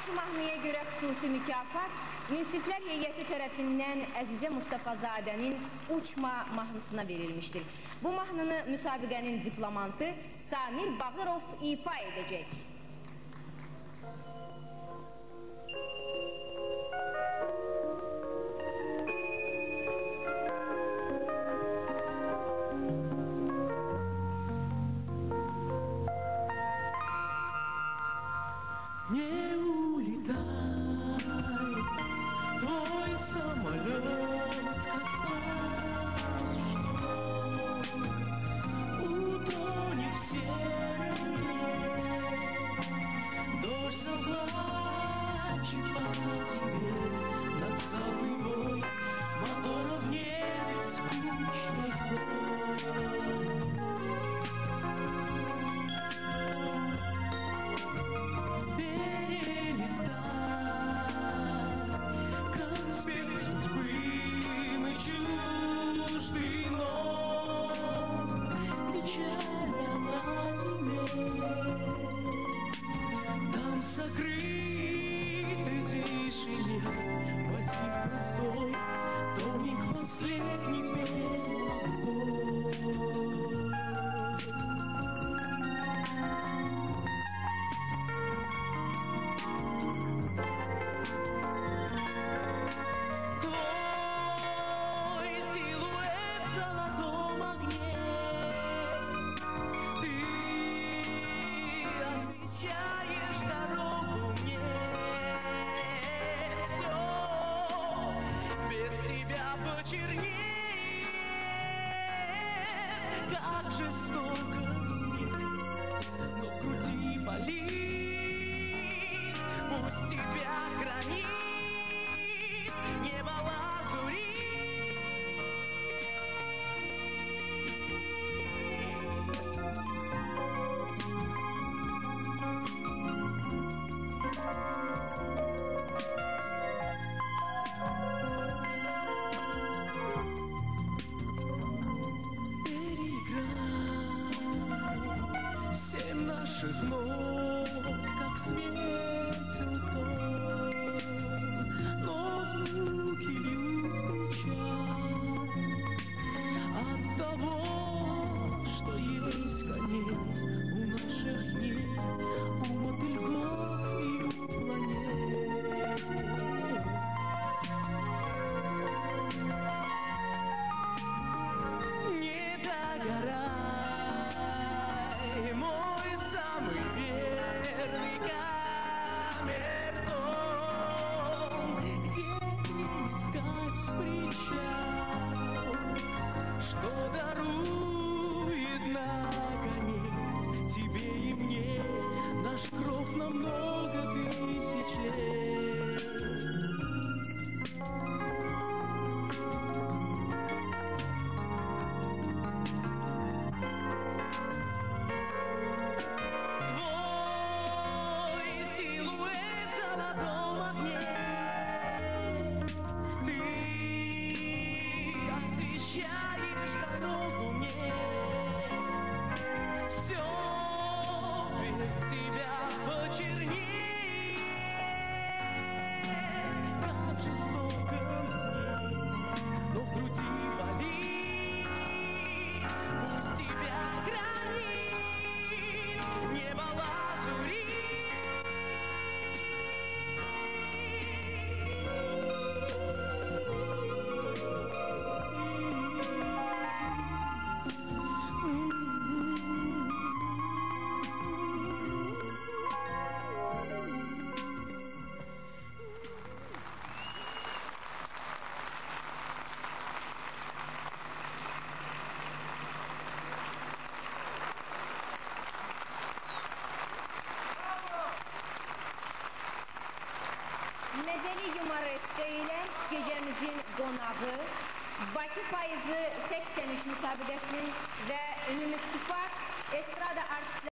yaxşı mahnıya görə xüsusi mükafat Münsiflər Heyəti tərəfindən Əzizə Mustafazadənin Uçma mahnısına verilmişdir. Bu mahnını müsabiqənin diplomantı Samir Bağırov ifa edəcək. Baki Payizi 83 müsabiqəsinin və Ümumi İttifaq Estrada Artistləri